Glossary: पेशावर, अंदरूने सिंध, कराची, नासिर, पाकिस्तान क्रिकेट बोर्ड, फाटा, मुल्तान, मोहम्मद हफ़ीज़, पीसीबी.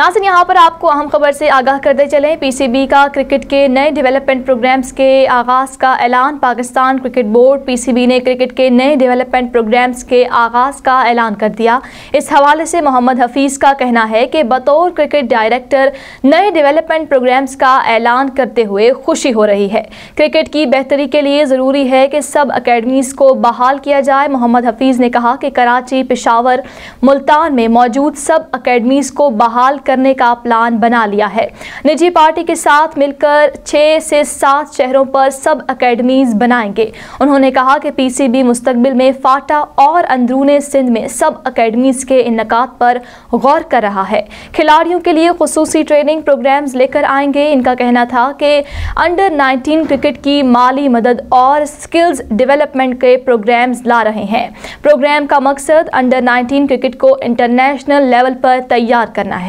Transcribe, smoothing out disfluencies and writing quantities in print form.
नासिर यहाँ पर आपको अहम खबर से आगाह करते चलें, पीसीबी का क्रिकेट के नए डेवलपमेंट प्रोग्राम्स के आगाज़ का ऐलान। पाकिस्तान क्रिकेट बोर्ड पीसीबी ने क्रिकेट के नए डेवलपमेंट प्रोग्राम्स के आगाज़ का ऐलान कर दिया। इस हवाले से मोहम्मद हफ़ीज़ का कहना है कि बतौर क्रिकेट डायरेक्टर नए डेवलपमेंट प्रोग्राम्स का ऐलान करते हुए खुशी हो रही है। क्रिकेट की बेहतरी के लिए ज़रूरी है कि सब अकेडमीज़ को बहाल किया जाए। मोहम्मद हफ़ीज़ ने कहा कि कराची, पेशावर, मुल्तान में मौजूद सब अकेडमीज़ को बहाल करने का प्लान बना लिया है। निजी पार्टी के साथ मिलकर 6 से 7 शहरों पर सब अकेडमीज बनाएंगे। उन्होंने कहा कि पीसीबी मुस्तकबिल में फाटा और अंदरूने सिंध में सब अकेडमीज के इनकात पर गौर कर रहा है। खिलाड़ियों के लिए खुसूसी ट्रेनिंग प्रोग्राम्स लेकर आएंगे। इनका कहना था कि अंडर-19 क्रिकेट की माली मदद और स्किल्स डेवलपमेंट के प्रोग्राम्स ला रहे हैं। प्रोग्राम का मकसद अंडर-19 क्रिकेट को इंटरनेशनल लेवल पर तैयार करना है।